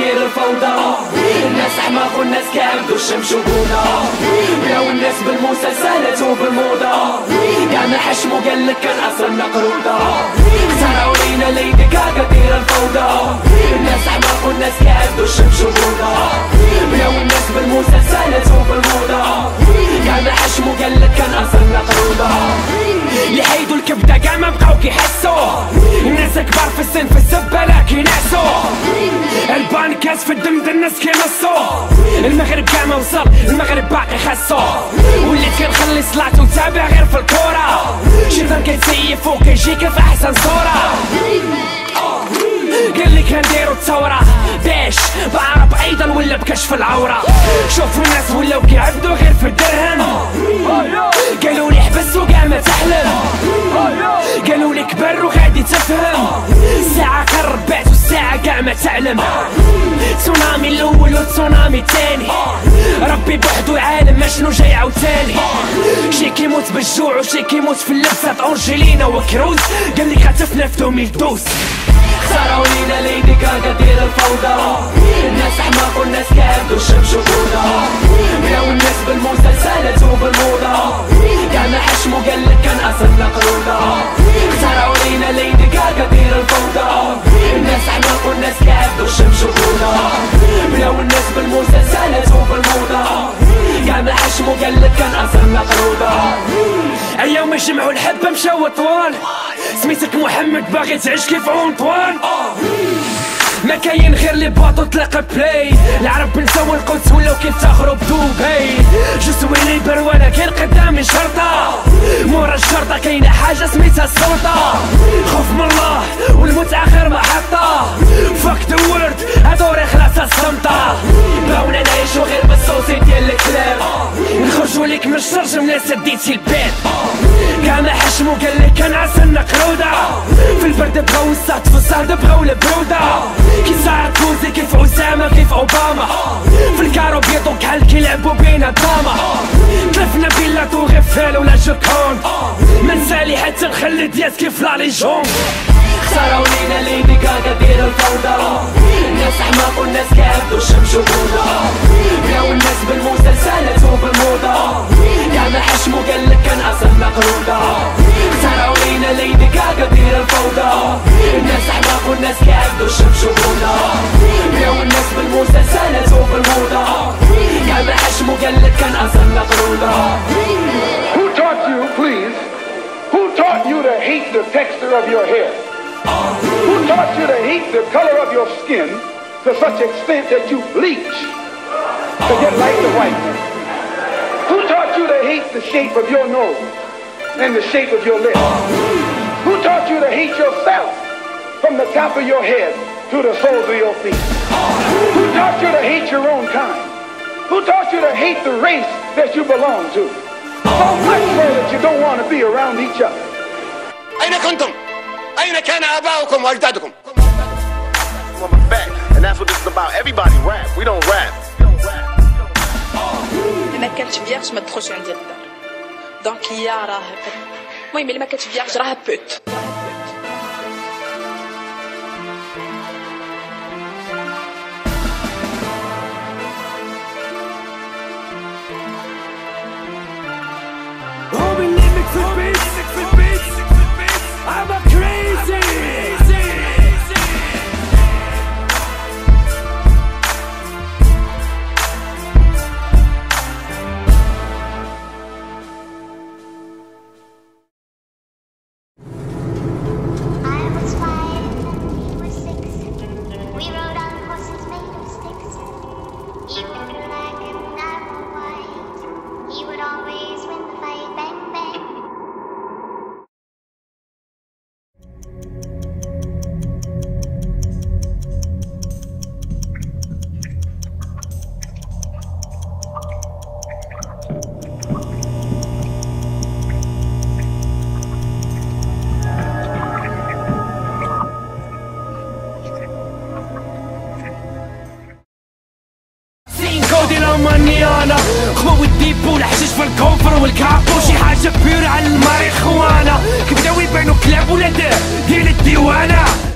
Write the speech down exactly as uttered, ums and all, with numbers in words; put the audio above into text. دير الفوضى. الناس احمق والناس كعبدو الشمس وبونا، بلاو الناس بالمسلسلات وبالموضة، يعني حشمو قالك كان عصرنا قروضة، اخترعو لينا ليدي كاكا دير الفوضى. الناس احمق والناس كعبدو الشمس وبونا، بلاو الناس بالمسلسلات وبالموضة، يعني حشمو قالك كان عصرنا قروضة. اللي حيدو الكبدة كاع ما بقاو كيحسو، الناس كبار في السن في الزبالة كينعسو، البانكاس في الدم ديال الناس كينصو، المغرب كاع ما وصل، المغرب باقي خاصو، وليت كنخلي صلاة ونتابع غير في الكورة، شي غير كيتسيف وكيجي كيف أحسن صورة. قالي كنديرو الثورة باش بعرب أيضا ولا بكشف العورة، شوفو الناس ولاو كيعبدو غير في الدرهم، قالولي حبس وكاع ما تحلم، قالولي كبر وغادي تفهم، الساعة قربات والساعة كاع ما تعلم، تسونامي الأول وتسونامي الثاني، ربي بوحدو عالم اشنو جاي عاوتاني، شي كيموت بالجوع وشي كيموت في اللبسة أنجلينا وكروز، قالي خاتفنا في ألفين واثناش. اخترعو لينا ليدي كاكا دير الفوضى، الناس احماق والناس كعبدو الشمس وبونا، بلاو الناس بالمسلسلات وبالموضة، كاع ما حشمو قالك كان عصرنا قروضة. اخترعو لينا ليدي كاكا دير الفوضى، الناس احماق والناس كعبدو الشمس وبونا، بلاو الناس بالمسلسلات وبالموضة، كاع ما حشمو قالك كان عصرنا قروضة. اليوم يجمعو الحبة مشاو طوال، سميتك محمد باغي تعيش كيف أنطوان، ما كاين غير لي باطو تلاقى بلاي، العرب نساو القدس ولاو كيفتخرو بدبي، جسوي ليبر وانا كاين قدامي شرطة، مورا الشرطة كاينة حاجة سميتها السلطة، خوف من الله والمتعة غير محطة، فاك ذا وورد هادوري خلاصها الصمتة، بغاونا نعيشو غير بالصوصي ديال الكلام، نخرجو ليك من الشرجم لا سديتي البيت، كاع ما حشمو قالك كان عسلنا قرودة، في البرد بغاو الصهد في الصهد بغاو البرودة، كي صارت كوزي كيف أسامة كيف أوباما، في الكارو بيضو كحل كيلعبو بينا دراما، تلفنا بيلاتو غفال ولا جوكوند، منسالي حتى نخلي دياس كيف لا ليجون. اخترعو لينا ليدي كاكا دير الفوضى، الناس احماق والناس كعبدو الشمس وبونا، بلاو الناس بالمسلسلات وبالموضة، كاع ما حشمو قالك كان عصرنا قروضة. اخترعو لينا ليدي كاكا دير الفوضى، الناس احماق والناس كعبدو الشمس وبونا، بلاو الناس بالمسلسلات وبالموضة، كاع ما حشمو قالك كان عصرنا قروضة. Who taught you, please? Who taught you to hate the texture of your hair? Who taught you to hate the color of your skin to such extent that you bleach to get like the white? Who taught you to hate the shape of your nose and the shape of your lips? Who taught you to hate yourself from the top of your head to the soles of your feet? Who taught you to hate your own kind? Who taught you to hate the race that you belong to? So much so that you don't want to be around each other. أين كنتم؟ أين كان آباؤكم وأجدادكم؟ I'm back, and that's what this is about. Everybody rap. We don't rap. اللي ما كانتش فيرج ما تدخلش عندي الدار. دونك هي راهبة. المهم اللي ما كانتش فيرج راها بوت. خبو الديبو الحشيش في الكونفر والكابو، شي حاجة بيور على الماريخوانا، كبداو يبانو كلاب ولا دير ديال الديوانة.